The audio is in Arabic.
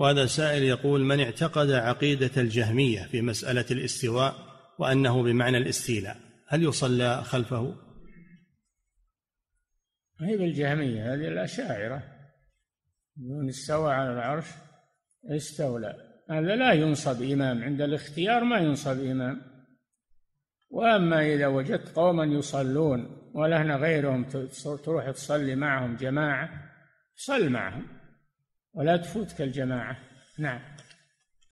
وهذا سائل يقول: من اعتقد عقيدة الجهمية في مسألة الاستواء وأنه بمعنى الاستيلاء هل يصلى خلفه؟ هي بالجهمية، هذه الأشاعرة من استوى على العرش استولى، هذا لا ينصب إمام عند الاختيار، ما ينصب إمام. وأما إذا وجدت قوما يصلون ولهنا غيرهم تروح تصلي معهم جماعة، صل معهم ولا تفوتك الجماعة. نعم.